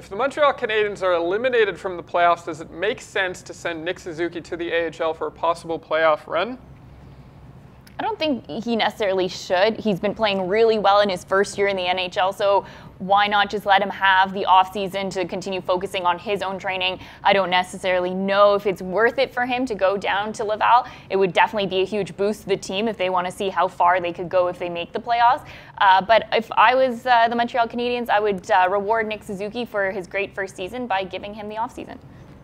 If the Montreal Canadiens are eliminated from the playoffs, does it make sense to send Nick Suzuki to the AHL for a possible playoff run? I don't think he necessarily should. He's been playing really well in his first year in the NHL, so why not just let him have the offseason to continue focusing on his own training? I don't necessarily know if it's worth it for him to go down to Laval. It would definitely be a huge boost to the team if they want to see how far they could go if they make the playoffs. But if I was the Montreal Canadiens, I would reward Nick Suzuki for his great first season by giving him the offseason.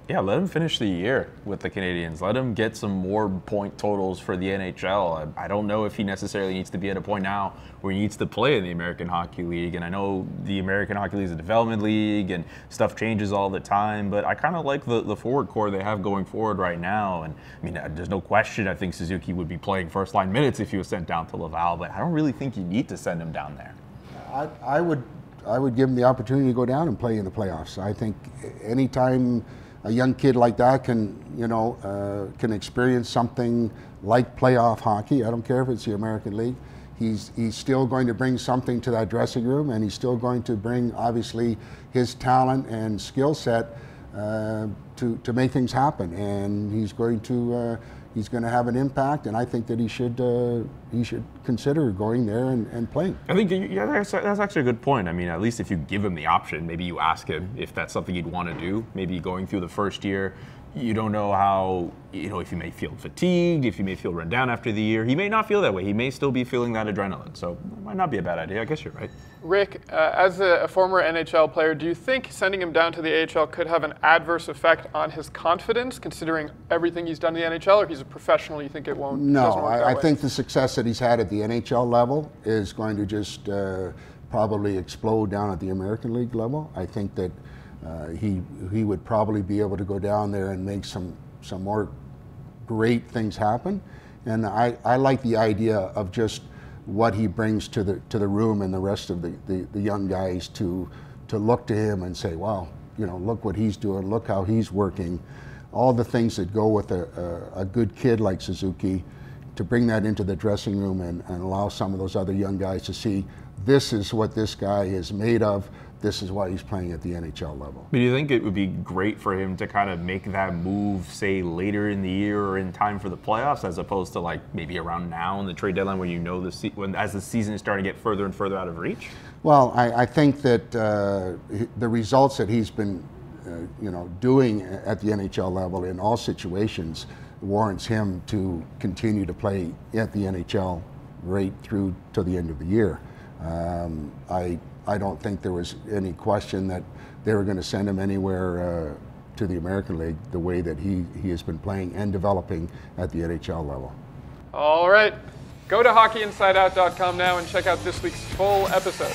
Yeah, let him finish the year with the Canadiens. Let him get some more point totals for the NHL. I don't know if he necessarily needs to be at a point now where he needs to play in the American Hockey League. And I know the American Hockey League is a development league and stuff changes all the time. But I kind of like the forward core they have going forward right now. And I mean, there's no question I think Suzuki would be playing first-line minutes if he was sent down to Laval. But I don't really think you need to send him down there. I would give him the opportunity to go down and play in the playoffs. I think any time a young kid like that can, you know, can experience something like playoff hockey. I don't care if it's the American League. He's still going to bring something to that dressing room, and he's still going to bring, obviously, his talent and skill set to make things happen. And he's going to have an impact, and I think that he should consider going there and playing. I think, yeah, that's actually a good point. I mean, at least if you give him the option, maybe you ask him if that's something you'd want to do. Maybe going through the first year, you don't know how, you know, if you may feel fatigued, if you may feel run down after the year. He may not feel that way. He may still be feeling that adrenaline. So it might not be a bad idea. I guess you're right. Rick, as a former NHL player, do you think sending him down to the AHL could have an adverse effect on his confidence, considering everything he's done in the NHL, or he's a professional, you think it won't? No, I think the success that he's had at the NHL level is going to just probably explode down at the American League level. I think that he would probably be able to go down there and make some more great things happen. And I like the idea of just what he brings to the room and the rest of the young guys to look to him and say, wow, you know, look what he's doing, look how he's working. All the things that go with a good kid like Suzuki, to bring that into the dressing room and allow some of those other young guys to see this is what this guy is made of. This is why he's playing at the NHL level. Do you think it would be great for him to kind of make that move, say, later in the year or in time for the playoffs, as opposed to like maybe around now in the trade deadline, where you know as the season is starting to get further and further out of reach? Well, I think that the results that he's been, you know, doing at the NHL level in all situations warrants him to continue to play at the NHL right through to the end of the year. I don't think there was any question that they were going to send him anywhere to the American League the way that he has been playing and developing at the NHL level. All right. Go to hockeyinsideout.com now and check out this week's full episode.